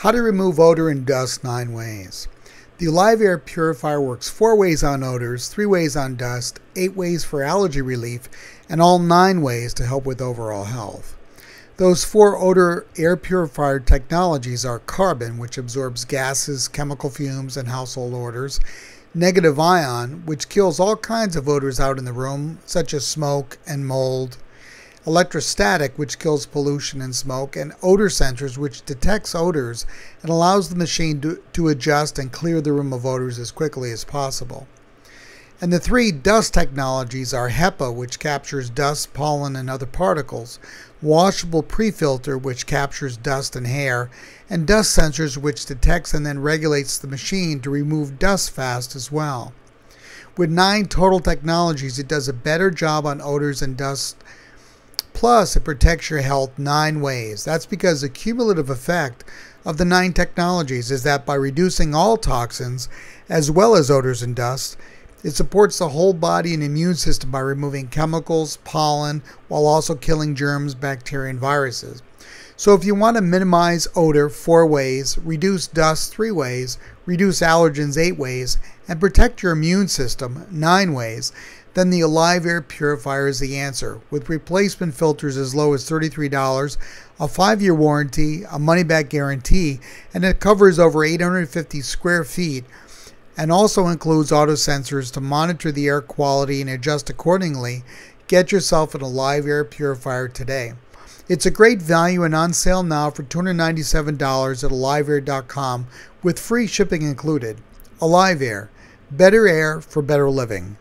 How to remove odor and dust 9 ways. The Alive Air Purifier works 4 ways on odors, 3 ways on dust, 8 ways for allergy relief, and all 9 ways to help with overall health. Those 4 odor air purifier technologies are carbon, which absorbs gases, chemical fumes, and household odors, negative ion, which kills all kinds of odors out in the room, such as smoke and mold, electrostatic, which kills pollution and smoke, and odor sensors, which detects odors and allows the machine to adjust and clear the room of odors as quickly as possible. And the 3 dust technologies are HEPA, which captures dust, pollen, and other particles, washable pre-filter, which captures dust and hair, and dust sensors, which detects and then regulates the machine to remove dust fast as well. With 9 total technologies, it does a better job on odors and dust. Plus, it protects your health 9 ways. That's because the cumulative effect of the 9 technologies is that by reducing all toxins, as well as odors and dust, it supports the whole body and immune system by removing chemicals, pollen, while also killing germs, bacteria, and viruses. So if you want to minimize odor 4 ways, reduce dust 3 ways, reduce allergens 8 ways, and protect your immune system 9 ways, then the Alive Air Purifier is the answer, with replacement filters as low as $33, a 5-year warranty, a money-back guarantee, and it covers over 850 square feet and also includes auto sensors to monitor the air quality and adjust accordingly. Get yourself an Alive Air Purifier today. It's a great value and on sale now for $297 at AliveAir.com with free shipping included. Alive Air, better air for better living.